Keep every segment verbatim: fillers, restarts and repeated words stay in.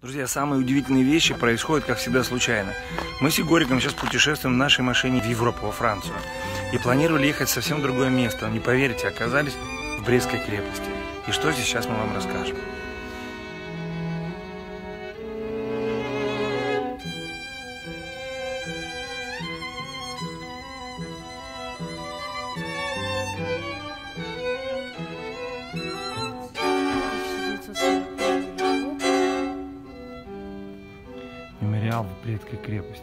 Друзья, самые удивительные вещи происходят, как всегда, случайно. Мы с Игориком сейчас путешествуем в нашей машине в Европу, во Францию. И планировали ехать в совсем другое место. Но не поверите, оказались в Брестской крепости. И что здесь сейчас мы вам расскажем. Мемориал в Брестской крепости.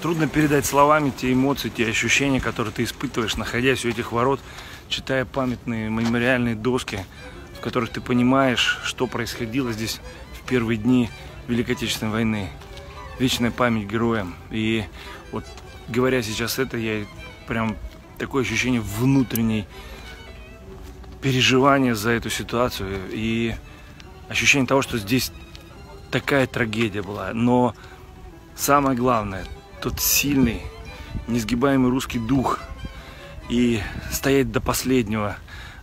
Трудно передать словами те эмоции, те ощущения, которые ты испытываешь, находясь у этих ворот, читая памятные мемориальные доски, в которых ты понимаешь, что происходило здесь в первые дни Великой Отечественной войны. Вечная память героям. И вот, говоря сейчас это, я прям такое ощущение внутренней переживания за эту ситуацию и ощущение того, что здесь такая трагедия была. Но самое главное, тот сильный, несгибаемый русский дух и стоять до последнего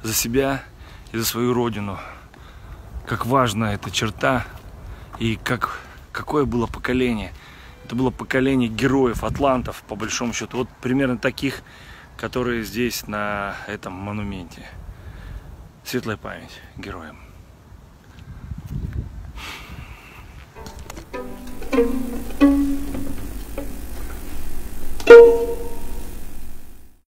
за себя и за свою родину. Как важна эта черта и как, какое было поколение. Это было поколение героев, атлантов, по большому счету. Вот примерно таких, которые здесь на этом монументе. Светлая память героям. Thank you.